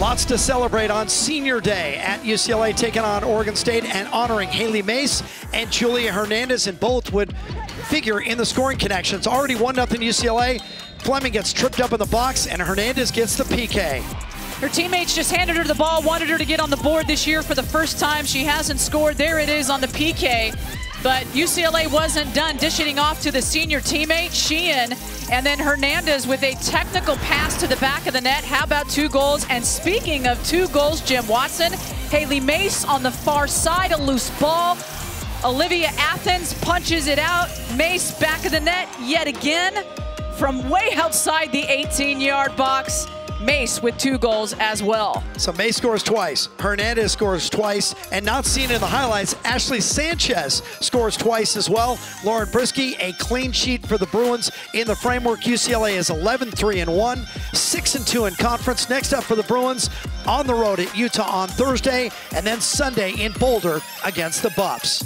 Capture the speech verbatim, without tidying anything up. Lots to celebrate on Senior Day at U C L A, taking on Oregon State and honoring Hailie Mace and Julia Hernandez, and both would figure in the scoring connection. It's already one nothing U C L A. Fleming gets tripped up in the box, and Hernandez gets the P K. Her teammates just handed her the ball, wanted her to get on the board this year for the first time. She hasn't scored. There it is on the P K. But U C L A wasn't done, dishing it off to the senior teammate, Sheehan, and then Hernandez with a technical pass to the back of the net. How about two goals? And speaking of two goals, Jim Watson, Hailie Mace on the far side, a loose ball. Olivia Athens punches it out. Mace back of the net yet again from way outside the eighteen-yard box. Mace with two goals as well. So Mace scores twice, Hernandez scores twice, and not seen in the highlights, Ashley Sanchez scores twice as well. Lauren Brisky, a clean sheet for the Bruins in the framework. U C L A is eleven three and one, six and two in conference. Next up for the Bruins, on the road at Utah on Thursday, and then Sunday in Boulder against the Buffs.